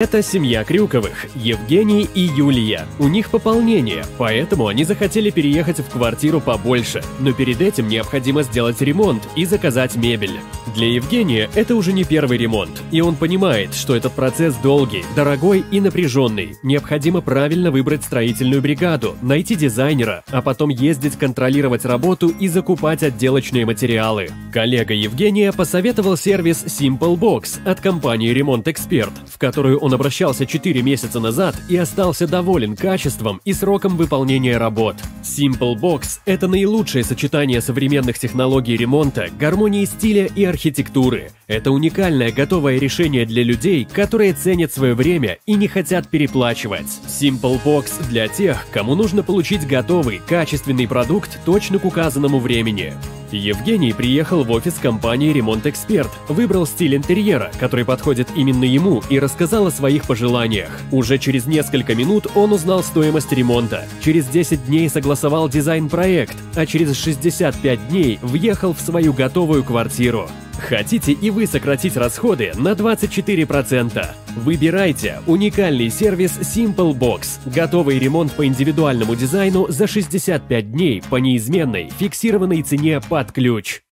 Это семья Крюковых, Евгений и Юлия. У них пополнение, поэтому они захотели переехать в квартиру побольше. Но перед этим необходимо сделать ремонт и заказать мебель. Для Евгения это уже не первый ремонт, и он понимает, что этот процесс долгий, дорогой и напряженный. Необходимо правильно выбрать строительную бригаду, найти дизайнера, а потом ездить контролировать работу и закупать отделочные материалы. Коллега Евгения посоветовал сервис SimpleBox от компании «Ремонт Эксперт», в которую он обращался 4 месяца назад и остался доволен качеством и сроком выполнения работ. SimpleBox – это наилучшее сочетание современных технологий ремонта, гармонии стиля и архитектуры. Это уникальное готовое решение для людей, которые ценят свое время и не хотят переплачивать. SimpleBox для тех, кому нужно получить готовый, качественный продукт точно к указанному времени. Евгений приехал в офис компании «Ремонт Эксперт», выбрал стиль интерьера, который подходит именно ему, и рассказал о своих пожеланиях. Уже через несколько минут он узнал стоимость ремонта, через 10 дней согласовал дизайн-проект, а через 65 дней въехал в свою готовую квартиру. Хотите и вы сократить расходы на 24%? Выбирайте уникальный сервис SimpleBox. Готовый ремонт по индивидуальному дизайну за 65 дней по неизменной фиксированной цене под ключ.